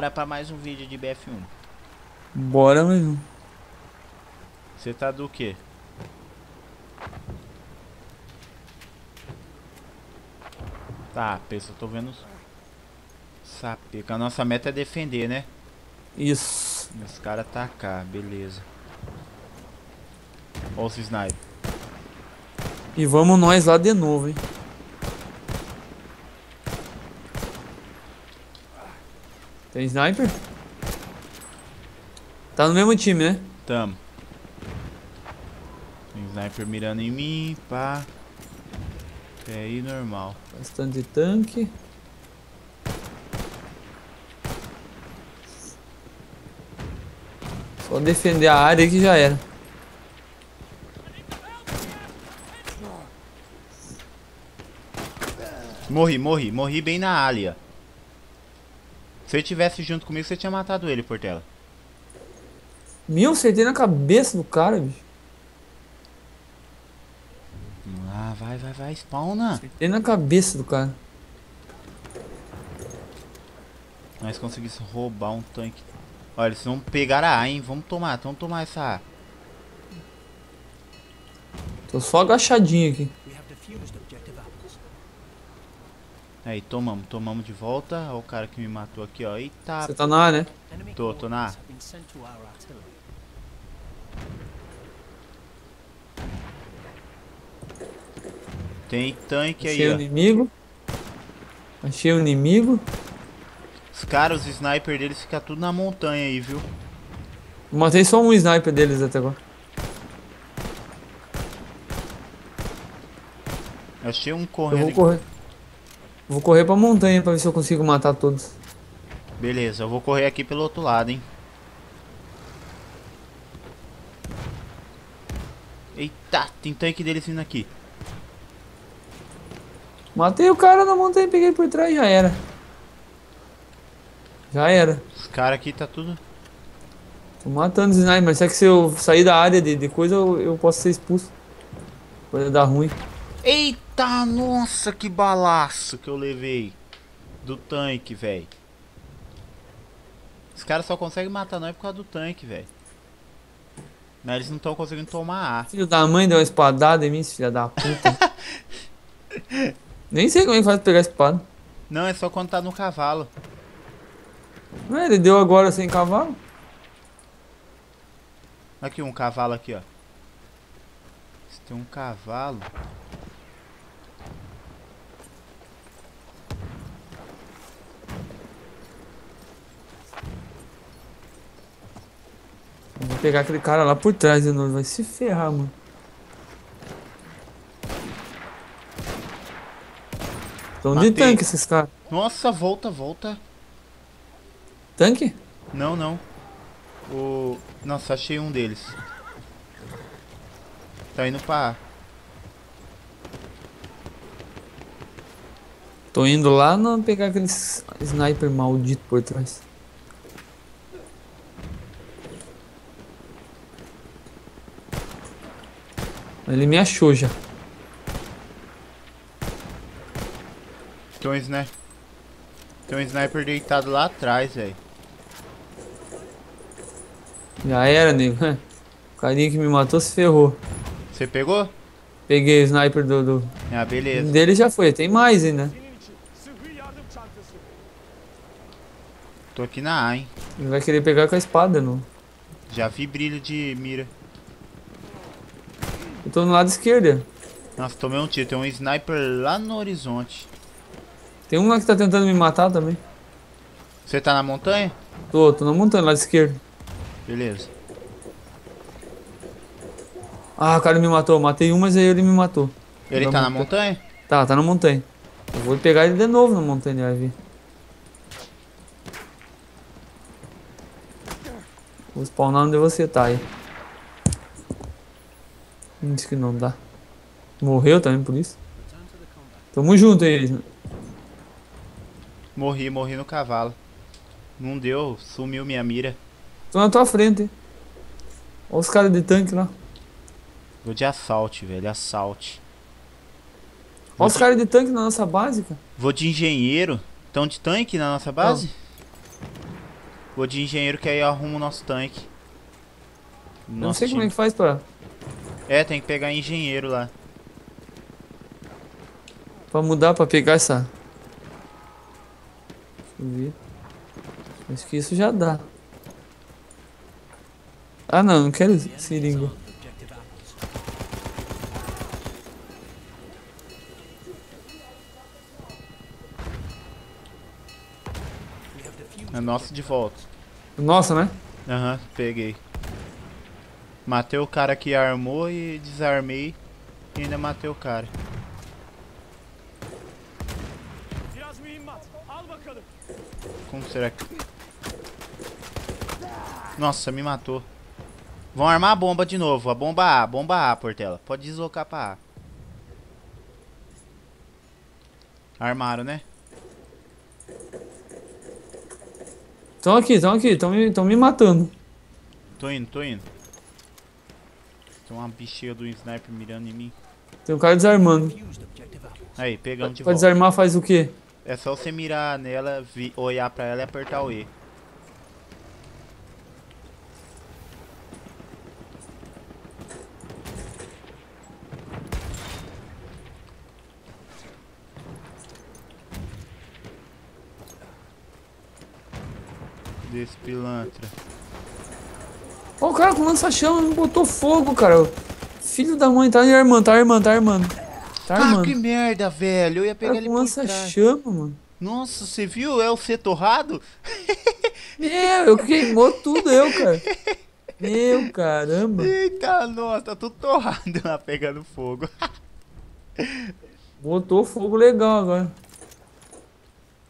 Bora pra mais um vídeo de BF1. Bora mesmo. Você tá do quê? Tá, pessoal, tô vendo... Sapeca. A nossa meta é defender, né? Isso. Os caras atacar, beleza. Olha os sniper. E vamos nós lá de novo, hein? Tem sniper? Tá no mesmo time, né? Tamo. Tem sniper mirando em mim, pá. Até aí normal. Bastante tanque. Só defender a área que já era. Morri bem na área. Se ele tivesse junto comigo, você tinha matado ele, Portela. Meu, acertei na cabeça do cara, bicho. Ah, vai, spawna. Acertei na cabeça do cara. Nós conseguimos roubar um tanque. Olha, eles vão pegar a A, hein. Vamos tomar essa A. Tô só agachadinho aqui. Aí, tomamos de volta. Olha o cara que me matou aqui, ó. Eita. Você tá na A, né? Tô na A. Tem tanque aí, ó. Achei o inimigo. Os caras, os sniper deles ficam tudo na montanha aí, viu? Eu matei só um sniper deles até agora. Achei um correndo. Eu vou correr. Vou correr pra montanha pra ver se eu consigo matar todos. Beleza, eu vou correr aqui pelo outro lado, hein. Eita, tem tanque deles vindo aqui. Matei o cara na montanha, peguei por trás e já era. Os caras aqui tá tudo... Tô matando os sniper, mas é que se eu sair da área de coisa eu posso ser expulso. Pode dar ruim. Eita, nossa, que balaço que eu levei do tanque, velho. Os caras só conseguem matar nós por causa do tanque, velho. Mas eles não estão conseguindo tomar A. Filho da mãe deu uma espadada em mim, filha da puta. Nem sei como é que faz pra pegar a espada. Não, é só quando tá no cavalo. Ué, ele deu agora sem cavalo? Aqui, um cavalo aqui, ó. Se tem um cavalo... Vou pegar aquele cara lá por trás de novo, vai se ferrar, mano. Estão de tanque esses caras. Nossa, volta. Tanque? Não. O... Nossa, achei um deles. Tá indo pra... Tô indo lá, não pegar aqueles sniper maldito por trás. Ele me achou já. Tem um sniper deitado lá atrás, velho. Já era, nego. O carinha que me matou se ferrou. Você pegou? Peguei o sniper do... Ah, beleza. Um dele já foi, tem mais ainda. Tô aqui na A, hein. Ele vai querer pegar com a espada, não. Já vi brilho de mira. Eu tô no lado esquerdo. Nossa, tomei um tiro. Tem um sniper lá no horizonte. Tem um lá que tá tentando me matar também. Você tá na montanha? Tô na montanha, lado esquerdo. Beleza. Ah, o cara me matou. Eu matei um, mas aí ele me matou. Ele tá na montanha? Tá na montanha. Eu vou pegar ele de novo na montanha, ele vai vir. Vou spawnar onde você tá aí. Isso que não dá. Morreu também por isso. Tamo junto aí. Morri no cavalo. Não deu, sumiu minha mira. Tô na tua frente, hein. Olha os caras de tanque lá. Vou de assalto, velho, Olha os caras de tanque na nossa base, cara. Vou de engenheiro. Tão de tanque na nossa base? Vou de engenheiro que aí arruma o nosso tanque. Não sei como é que faz pra... É, tem que pegar engenheiro lá. Pra mudar, pra pegar essa... Deixa eu ver. Acho que isso já dá. Ah não, não quero seringa. É nosso de volta. Nossa, né? Aham, peguei. Matei o cara que armou e desarmei. E ainda matei o cara. Como será que... Nossa, me matou. Vão armar a bomba de novo. A bomba A, bomba A, Portela. Pode deslocar pra A. Armaram, né? Estão aqui, estão aqui, estão me matando. Tô indo, tô indo. Tem uma bicheira do sniper mirando em mim. Tem um cara desarmando. Aí, pegamos de volta. Pra desarmar faz o quê? É só você mirar nela, olhar pra ela e apertar o E. Desse pilantra. Ó, o cara com lança-chama não botou fogo, cara. Filho da mãe, tá armando, tá armando, tá armando. Tá armando. Ah, que merda, velho. Eu ia pegar ele com lança-chama, mano. Nossa, você viu? É o C torrado? É, eu queimou tudo, eu, cara. Meu caramba. Eita, nossa, tá tudo torrado lá pegando fogo. Botou fogo legal agora.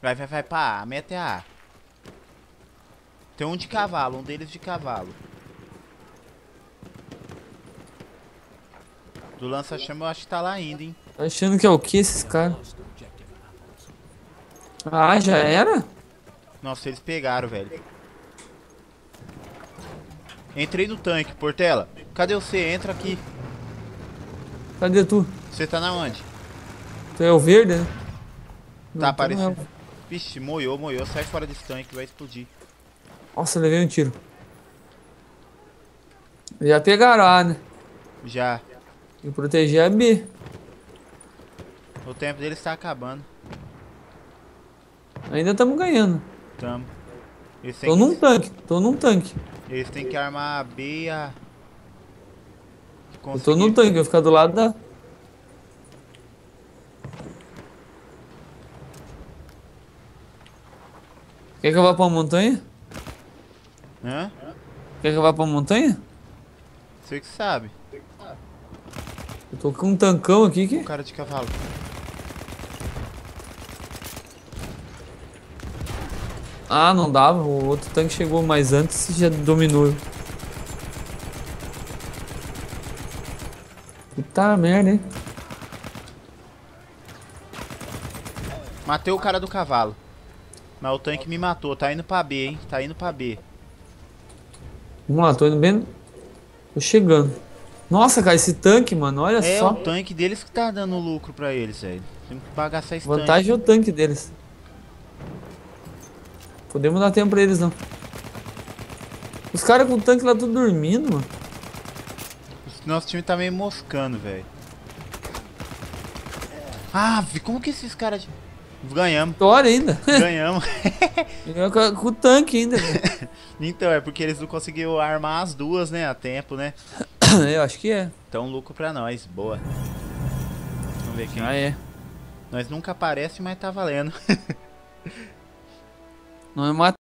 Vai, vai, vai pra A, mete a A. Tem um de cavalo, um deles de cavalo. Do lança-chama eu acho que tá lá ainda, hein? Tá achando que é o que esses caras? Ah, já era? Nossa, eles pegaram, velho. Entrei no tanque, Portela. Cadê você? Entra aqui. Cadê tu? Você tá na onde? Tu é o verde, né? Tá aparecendo. Vixe, moiou, moiou. Sai fora desse tanque, vai explodir. Nossa, levei um tiro. Já pegaram A, né? Já. E proteger a B. O tempo deles tá acabando. Ainda estamos ganhando. Tamo. Tô num tanque, tô num tanque. Eles têm que armar a B e a... Eu tô num tanque, eu vou ficar do lado da... Quer que eu vá pra uma montanha? Hã? Quer que eu vá pra montanha? Você que sabe. Eu tô com um tancão aqui que... Um cara de cavalo. Ah, não dava. O outro tanque chegou mais antes e já dominou. Puta merda, hein? Matei o cara do cavalo. Mas o tanque me matou. Tá indo pra B, hein? Tá indo pra B. Vamos lá, tô indo bem... Tô chegando. Nossa, cara, esse tanque, mano, olha só. É o tanque deles que tá dando lucro pra eles, velho. Tem que pagar essa tanque. Vantagem é o tanque deles. Podemos dar tempo pra eles, não. Os caras com o tanque lá tudo dormindo, mano. Nosso time tá meio moscando, velho. Ah, como que esses caras... Ganhamos. Vitória ainda. Ganhamos. Com o tanque ainda. Então, é porque eles não conseguiram armar as duas, né? A tempo, né? Eu acho que é. Então, lucro pra nós. Boa. Vamos ver quem... Ah, é. Nós nunca aparece, mas tá valendo. Não é